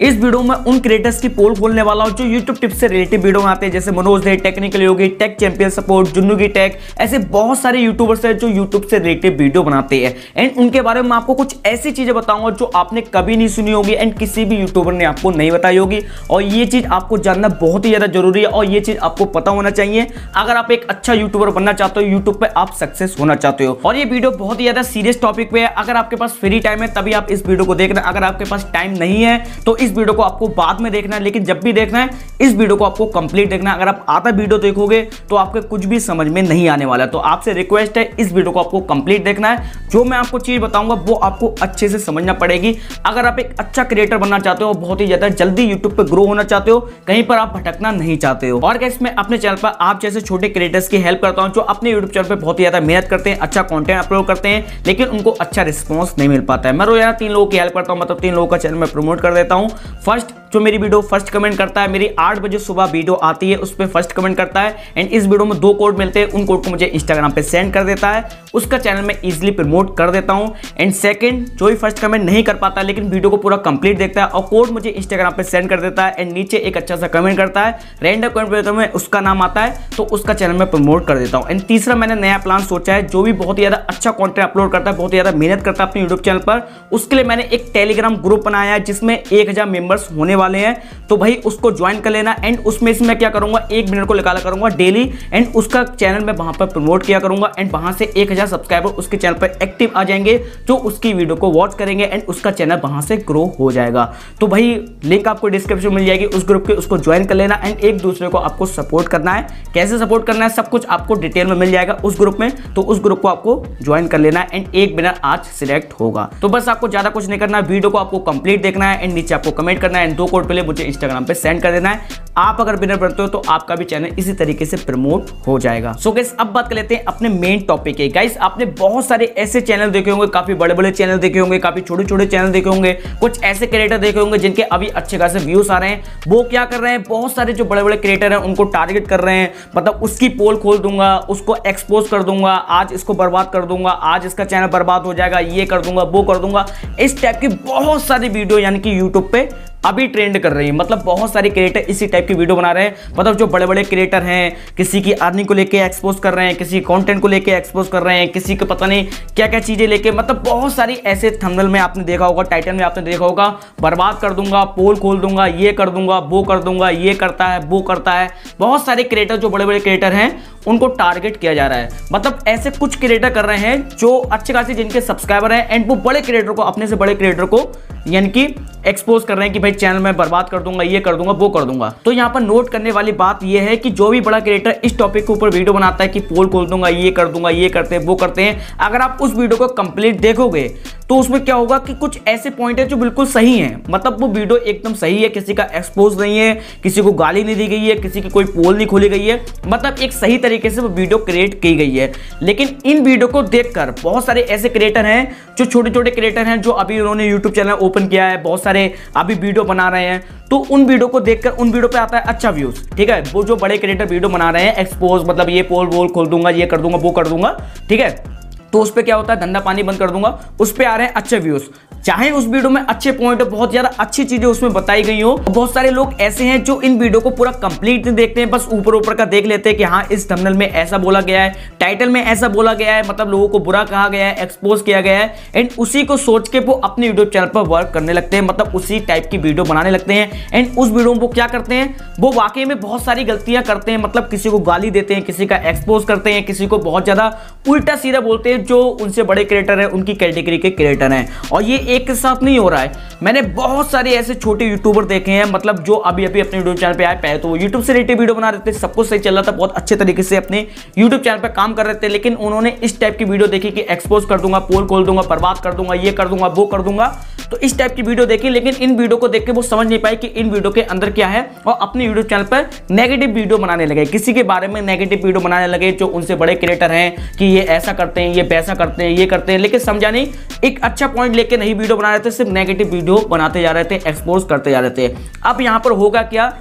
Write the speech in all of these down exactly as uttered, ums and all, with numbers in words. इस वीडियो में उन क्रिएटर्स की पोल खोलने वाला हूं जो यूट्यूब टिप्स से रिलेटेड वीडियो में आते हैं, जैसे Manoj Dey, technical Yogi, tech champion support, Junnu की टेक। ऐसे बहुत सारे यूट्यूबर्स हैं जो यूट्यूब से रिलेटेड वीडियो बनाते हैं एंड उनके बारे में आपको कुछ ऐसी चीजें बताऊंगा जो आपने कभी नहीं सुनी होगी एंड किसी भी यूट्यूबर ने आपको नहीं बताई होगी। और ये चीज आपको जानना बहुत ही ज्यादा जरूरी है और ये चीज आपको पता होना चाहिए अगर आप एक अच्छा यूट्यूबर बनना चाहते हो, यूट्यूब पर आप सक्सेस होना चाहते हो। और ये वीडियो बहुत ही ज्यादा सीरियस टॉपिक पे है। अगर आपके पास फ्री टाइम है तभी आप इस वीडियो को देखना, अगर आपके पास टाइम नहीं है तो इस वीडियो को आपको बाद में देखना है। लेकिन जब भी देखना है इस वीडियो को आपको कंप्लीट देखना है। अगर आप आधा वीडियो देखोगे तो आपके कुछ भी समझ में नहीं आने वाला है। तो आपसे रिक्वेस्ट है इस वीडियो को आपको कंप्लीट देखना है। जो मैं आपको चीज बताऊंगा वो आपको अच्छे से समझना पड़ेगी अगर आप एक अच्छा क्रिएटर बनना चाहते हो, बहुत ही ज्यादा जल्दी यूट्यूब पर ग्रो होना चाहते हो, कहीं पर आप भटकना नहीं चाहते हो। और गाइस मैं अपने चैनल पर आप जैसे छोटे क्रिएटर्स की हेल्प करता हूँ जो अपने यूट्यूब चैनल पर बहुत ही ज्यादा मेहनत करते हैं, अच्छा कॉन्टेंट अपलोड करते हैं लेकिन उनको अच्छा रिस्पॉन्स नहीं मिल पाता है। मैं रोजाना तीन लोगों की हेल्प करता हूँ, मतलब तीन लोगों का चैनल में प्रमोट कर देता हूँ। फर्स्ट जो मेरी वीडियो फर्स्ट कमेंट करता है, मेरी आठ बजे सुबह वीडियो आती है उस पर फर्स्ट कमेंट करता है एंड इस वीडियो में दो कोड मिलते हैं, उन कोड को मुझे इंस्टाग्राम पे सेंड कर देता है, उसका चैनल में इजीली प्रमोट कर देता हूं। एंड सेकंड जो ही फर्स्ट कमेंट नहीं कर पाता लेकिन वीडियो को पूरा कंप्लीट देखता है और कोड मुझे इंस्टाग्राम पे सेंड कर देता है एंड नीचे एक अच्छा सा कमेंट करता है, रैंडम कमेंट में उसका नाम आता है तो उसका चैनल में प्रमोट कर देता हूँ। एंड तीसरा मैंने नया प्लान सोचा है, जो भी बहुत ही ज़्यादा अच्छा कॉन्टेंट अपलोड करता है, बहुत ही ज़्यादा मेहनत करता है अपने यूट्यूब चैनल पर, उसके लिए मैंने एक टेलीग्राम ग्रुप बनाया है जिसमें एक हज़ार मेम्बर्स होने वाले हैं। तो भाई उसको ज्वाइन कर लेना एंड उसमें से मैं क्या करूंगा, एक मिनट को निकाला करूंगा डेली एंड उसका चैनल में वहां पर प्रमोट किया करूंगा एंड वहां से एक हज़ार सब्सक्राइबर उसके चैनल पर एक्टिव आ जाएंगे जो उसकी वीडियो को वॉच करेंगे एंड उसका चैनल वहां से ग्रो हो जाएगा। तो भाई लिंक आपको डिस्क्रिप्शन मिल जाएगी उस ग्रुप की, उसको ज्वाइन कर लेना एंड एक दूसरे को आपको सपोर्ट करना है। कैसे सपोर्ट करना है सब कुछ आपको डिटेल में मिल जाएगा उस ग्रुप में, तो उस ग्रुप को आपको ज्वाइन कर लेना एंड एक विनर आज सिलेक्ट होगा। तो बस आपको ज्यादा कुछ नहीं करना है, वीडियो को आपको कंप्लीट देखना है एंड नीचे आपको कमेंट करना है, दो कोड पहले मुझे इंस्टाग्राम पे सेंड कर देना है। आप अगर विनर बनते हो तो आपका भी चैनल इसी तरीके से प्रमोट हो जाएगा। सो गाइस अब बात कर लेते हैं अपने मेन टॉपिक की। गाइस आपने बहुत सारे ऐसे चैनल देखे होंगे, काफी बड़े बड़े चैनल देखे होंगे, काफी छोटे छोटे चैनल देखे होंगे, कुछ ऐसे क्रिएटर देखे होंगे जिनके अभी अच्छे खासे व्यूज आ रहे हैं। वो क्या कर रहे हैं, बहुत सारे जो बड़े बड़े क्रिएटर हैं उनको टारगेट कर रहे हैं, मतलब उसकी पोल खोल दूंगा, उसको एक्सपोज कर दूंगा, आज इसको बर्बाद कर दूंगा, आज इसका चैनल बर्बाद हो जाएगा, ये कर दूंगा, वो कर दूंगा। इस टाइप की बहुत सारी वीडियो यानी कि यूट्यूब पे अभी ट्रेंड कर रही है। मतलब बहुत सारे क्रिएटर इसी टाइप की वीडियो बना रहे हैं, मतलब जो बड़े बड़े क्रिएटर हैं किसी की अर्निंग को लेके एक्सपोज कर रहे हैं, किसी कंटेंट को लेके एक्सपोज कर रहे हैं, किसी को पता नहीं क्या क्या चीज़ें लेके, मतलब बहुत सारी ऐसे थंबनेल में आपने देखा होगा, टाइटल में आपने देखा होगा, बर्बाद कर दूंगा, पोल खोल दूंगा, ये कर दूंगा, वो कर दूंगा, ये करता है, वो करता है। बहुत सारे क्रिएटर जो बड़े बड़े क्रिएटर हैं उनको टारगेट किया जा रहा है। मतलब ऐसे कुछ क्रिएटर कर रहे हैं जो अच्छे खासे जिनके सब्सक्राइबर हैं एंड वो बड़े क्रिएटर को, अपने से बड़े क्रिएटर को यानी कि एक्सपोज कर रहे हैं कि भाई चैनल में बर्बाद कर दूंगा, ये कर दूंगा, वो कर दूंगा। तो यहाँ पर नोट करने वाली बात ये है कि जो भी बड़ा क्रिएटर इस टॉपिक के ऊपर वीडियो बनाता है कि पोल खोल दूंगा, ये कर दूंगा, ये करते हैं, वो करते हैं, अगर आप उस वीडियो को कंप्लीट देखोगे तो उसमें क्या होगा कि कुछ ऐसे पॉइंट है जो बिल्कुल सही हैं, मतलब वो वीडियो एकदम सही है, किसी का एक्सपोज नहीं है, किसी को गाली नहीं दी गई है, किसी की कोई पोल नहीं खोली गई है, मतलब एक सही तरीके से वो वीडियो क्रिएट की गई है। लेकिन इन वीडियो को देखकर बहुत सारे ऐसे क्रिएटर हैं जो छोटे छोटे क्रिएटर हैं जो अभी उन्होंने यूट्यूब चैनल ओपन किया है, बहुत सारे अभी वीडियो बना रहे हैं, तो उन वीडियो को देखकर उन वीडियो पे आता है अच्छा व्यूज, ठीक है। वो जो बड़े क्रिएटर वीडियो बना रहे हैं एक्सपोज, मतलब ये पोल वोल खोल दूंगा, ये कर दूंगा, वो कर दूंगा, ठीक है, तो उस पर क्या होता है, धंधा पानी बंद कर दूंगा, उस पर आ रहे हैं अच्छे व्यूज। चाहे उस वीडियो में अच्छे पॉइंट, बहुत ज्यादा अच्छी चीजें उसमें बताई गई हो। बहुत सारे लोग ऐसे हैं जो इन वीडियो को पूरा कंप्लीट देखते हैं, बस ऊपर ऊपर का देख लेते हैं कि हाँ इस थंबनेल में ऐसा बोला गया है, टाइटल में ऐसा बोला गया है, मतलब लोगों को बुरा कहा गया है, एक्सपोज किया गया है एंड उसी को सोच के वो अपने यूट्यूब चैनल पर वर्क करने लगते हैं, मतलब उसी टाइप की वीडियो बनाने लगते हैं एंड उस वीडियो में वो क्या करते हैं, वो वाकई में बहुत सारी गलतियां करते हैं, मतलब किसी को गाली देते हैं, किसी का एक्सपोज करते हैं, किसी को बहुत ज्यादा उल्टा सीधा बोलते हैं जो उनसे बड़े क्रिएटर हैं, उनकी कैटेगरी के क्रिएटर हैं। और ये एक के साथ नहीं हो रहा है, मैंने बहुत सारे ऐसे छोटे यूट्यूबर देखे हैं, मतलब जो अभी अभी अपने यूट्यूब चैनल पे आए, पहले तो वो यूट्यूब से रिलेटेड वीडियो बना रहे थे, सब कुछ सही चल रहा था, बहुत अच्छे तरीके से अपने यूट्यूब चैनल पे काम कर रहे थे, लेकिन उन्होंने इस टाइप की वीडियो देखी कि एक्सपोज कर दूंगा, पोल खोल दूंगा, बर्बाद कर दूंगा, ये कर दूंगा, वो कर दूंगा, तो इस टाइप की वीडियो देखी, लेकिन इन वीडियो को देख के वो समझ नहीं पाए कि इन वीडियो के अंदर क्या है और अपने यूट्यूब चैनल पर नेगेटिव वीडियो बनाने लगे, किसी के बारे में नेगेटिव वीडियो बनाने लगे जो उनसे बड़े क्रिएटर हैं कि ये ऐसा करते हैं, ये वैसा करते हैं, ये करते हैं, लेकिन समझा नहीं, एक अच्छा पॉइंट लेके नहीं वीडियो बना रहे थे, सिर्फ नेगेटिव वीडियो बनाते जा रहे थे, एक्सपोज करते जा रहे थे। अब यहाँ पर होगा क्या,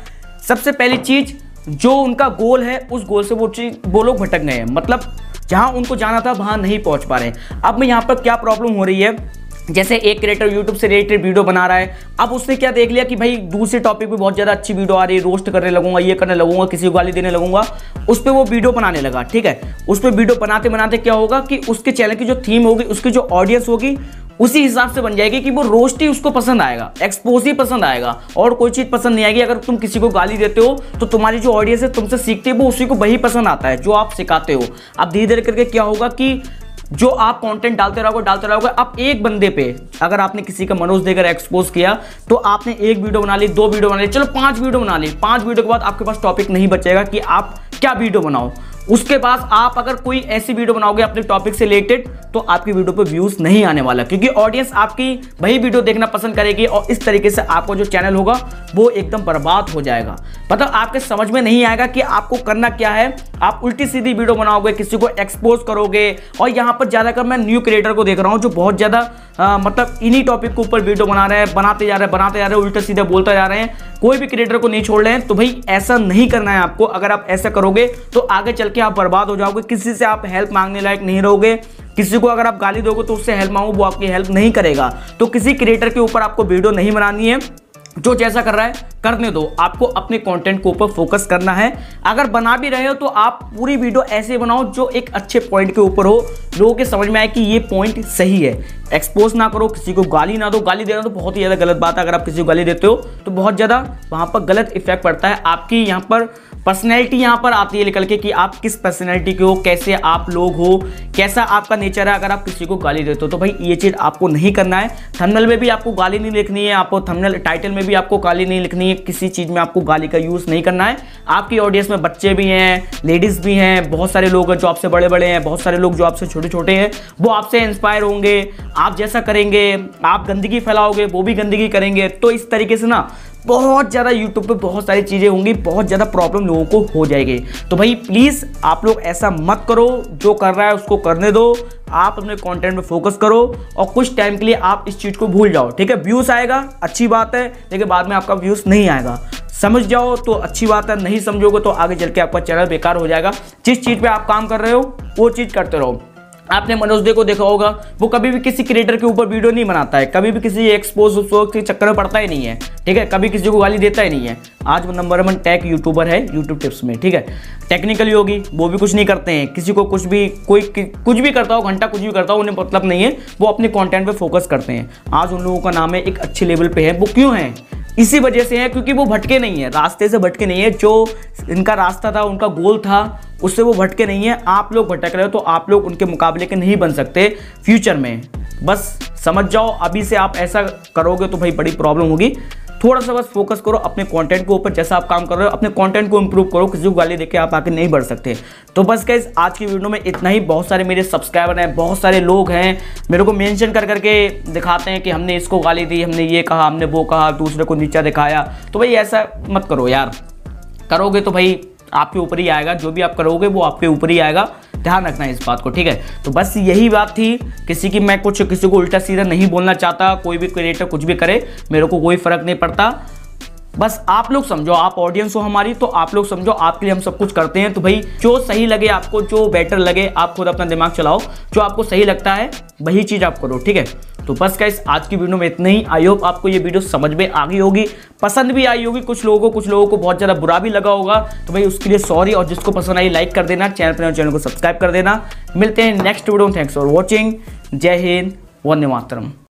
सबसे पहली चीज जो उनका गोल है उस गोल से वो चीज वो लोग भटक गए हैं, मतलब जहाँ उनको जाना था वहाँ नहीं पहुँच पा रहे। अब यहाँ पर क्या प्रॉब्लम हो रही है, जैसे एक क्रिएटर यूट्यूब से रिलेटेड वीडियो बना रहा है, अब उसने क्या देख लिया कि भाई दूसरे टॉपिक पे बहुत ज़्यादा अच्छी वीडियो आ रही है, रोस्ट करने लगूंगा, ये करने लगूंगा, किसी को गाली देने लगूंगा, उस पर वो वीडियो बनाने लगा। ठीक है, उस पर वीडियो बनाते बनाते क्या होगा कि उसके चैनल की जो थीम होगी, उसकी जो ऑडियंस होगी, उसी हिसाब से बन जाएगी कि वो रोस्ट ही उसको पसंद आएगा, एक्सपोज ही पसंद आएगा, और कोई चीज़ पसंद नहीं आएगी। अगर तुम किसी को गाली देते हो तो तुम्हारी जो ऑडियंस है तुमसे सीखती है, वो उसी को वही पसंद आता है जो आप सिखाते हो। अब धीरे धीरे करके क्या होगा कि जो आप कंटेंट डालते रहोगे डालते रहोगे आप एक बंदे पे, अगर आपने किसी का मनोज देकर एक्सपोज किया तो आपने एक वीडियो बना ली, दो वीडियो बना ली, चलो पांच वीडियो बना ली। पांच वीडियो के बाद आपके पास टॉपिक नहीं बचेगा कि आप क्या वीडियो बनाओ। उसके बाद आप अगर कोई ऐसी वीडियो बनाओगे अपने टॉपिक से रिलेटेड तो आपकी वीडियो पर व्यूज़ नहीं आने वाला, क्योंकि ऑडियंस आपकी वही वीडियो देखना पसंद करेगी, और इस तरीके से आपका जो चैनल होगा वो एकदम बर्बाद हो जाएगा। मतलब आपके समझ में नहीं आएगा कि आपको करना क्या है। आप उल्टी सीधी वीडियो बनाओगे, किसी को एक्सपोज करोगे, और यहाँ पर ज़्यादातर मैं न्यू क्रिएटर को देख रहा हूँ जो बहुत ज़्यादा मतलब इन्हीं टॉपिक के ऊपर वीडियो बना रहे हैं, बनाते जा रहे हैं बनाते जा रहे हैं उल्टा सीधा बोलते जा रहे हैं, कोई भी क्रिएटर को नहीं छोड़ रहे हैं। तो भाई ऐसा नहीं करना है आपको। अगर आप ऐसा करोगे तो आगे चल के आप बर्बाद हो जाओगे, किसी से आप हेल्प मांगने लायक नहीं रहोगे, किसी को अगर आप गाली दोगे तो उससे हेल्प मांगो वो आपकी हेल्प नहीं करेगा। तो किसी क्रिएटर के ऊपर आपको वीडियो नहीं बनानी है, जो जैसा कर रहा है करने दो, आपको अपने कंटेंट के ऊपर फोकस करना है। अगर बना भी रहे हो तो आप पूरी वीडियो ऐसे बनाओ जो एक अच्छे पॉइंट के ऊपर हो, लोगों के समझ में आए कि ये पॉइंट सही है। एक्सपोज ना करो, किसी को गाली ना दो। गाली देना तो बहुत ही ज़्यादा गलत बात है। अगर आप किसी को गाली देते हो तो बहुत ज़्यादा वहाँ पर गलत इफेक्ट पड़ता है। आपकी यहाँ पर पर्सनैलिटी यहाँ पर आती है निकल के कि आप किस पर्सनैलिटी के हो, कैसे आप लोग हो, कैसा आपका नेचर है। अगर आप किसी को गाली देते हो तो भाई ये चीज़ आपको नहीं करना है। थंबनेल में भी आपको गाली नहीं लिखनी है, आपको थंबनेल टाइटल में भी आपको गाली नहीं लिखनी है, किसी चीज़ में आपको गाली का यूज़ नहीं करना है। आपकी ऑडियंस में बच्चे भी हैं, लेडीज़ भी हैं, बहुत सारे लोग हैं जो आपसे बड़े बड़े हैं, बहुत सारे लोग जो आपसे छोटे छोटे हैं, वो आपसे इंस्पायर होंगे, आप जैसा करेंगे, आप गंदगी फैलाओगे वो भी गंदगी करेंगे। तो इस तरीके से ना बहुत ज़्यादा YouTube पे बहुत सारी चीज़ें होंगी, बहुत ज़्यादा प्रॉब्लम लोगों को हो जाएगी। तो भाई प्लीज़ आप लोग ऐसा मत करो, जो कर रहा है उसको करने दो, आप अपने कंटेंट में फोकस करो और कुछ टाइम के लिए आप इस चीज़ को भूल जाओ। ठीक है, व्यूज़ आएगा अच्छी बात है, लेकिन बाद में आपका व्यूज़ नहीं आएगा। समझ जाओ तो अच्छी बात है, नहीं समझोगे तो आगे चल के आपका चैनल बेकार हो जाएगा। जिस चीज़ पर आप काम कर रहे हो वो चीज़ करते रहो। आपने मनोज डे को देखा होगा, वो कभी भी किसी क्रिएटर के ऊपर वीडियो नहीं बनाता है, कभी भी किसी एक्सपोज के चक्कर में पड़ता ही नहीं है। ठीक है, कभी किसी को गाली देता ही नहीं है। आज वो नंबर वन टेक यूट्यूबर है यूट्यूब टिप्स में। ठीक है, टेक्निकल योगी वो भी कुछ नहीं करते हैं, किसी को कुछ भी कोई कुछ भी करता हो, घंटा कुछ भी करता हो, उन्हें मतलब नहीं है, वो अपने कॉन्टेंट पर फोकस करते हैं। आज उन लोगों का नाम है एक अच्छे लेवल पर है। वो क्यों है? इसी वजह से है क्योंकि वो भटके नहीं है, रास्ते से भटके नहीं है। जो इनका रास्ता था, उनका गोल था, उससे वो भटके नहीं है। आप लोग भटक रहे हो तो आप लोग उनके मुकाबले के नहीं बन सकते फ्यूचर में। बस समझ जाओ, अभी से आप ऐसा करोगे तो भाई बड़ी प्रॉब्लम होगी। थोड़ा सा बस फोकस करो अपने कंटेंट के ऊपर, जैसा आप काम कर रहे हो अपने कंटेंट को इंप्रूव करो। किसी को गाली देके आप आगे नहीं बढ़ सकते। तो बस गाइस आज की वीडियो में इतना ही। बहुत सारे मेरे सब्सक्राइबर हैं, बहुत सारे लोग हैं मेरे को मेंशन कर करके दिखाते हैं कि हमने इसको गाली दी, हमने ये कहा, हमने वो कहा, दूसरे को नीचा दिखाया। तो भाई ऐसा मत करो यार, करोगे तो भाई आपके ऊपर ही आएगा, जो भी आप करोगे वो आपके ऊपर ही आएगा। ध्यान रखना इस बात को, ठीक है? तो बस यही बात थी, किसी की मैं कुछ किसी को उल्टा सीधा नहीं बोलना चाहता। कोई भी क्रिएटर कुछ भी करे, मेरे को कोई फर्क नहीं पड़ता। बस आप लोग समझो, आप ऑडियंस हो हमारी, तो आप लोग समझो आपके लिए हम सब कुछ करते हैं। तो भाई जो सही लगे आपको, जो बेटर लगे, आप खुद अपना दिमाग चलाओ, जो आपको सही लगता है वही चीज़ आप करो। ठीक है, तो बस गाइस आज की वीडियो में इतना ही। आई होप आपको ये वीडियो समझ में आ गई होगी, पसंद भी आई होगी कुछ लोगों को, कुछ लोगों को बहुत ज़्यादा बुरा भी लगा होगा। तो भाई उसके लिए सॉरी, और जिसको पसंद आई लाइक कर देना, चैनल पर चैनल को सब्सक्राइब कर देना। मिलते हैं नेक्स्ट वीडियो में। Thanks for watching. जय हिंद, वंदे मातरम।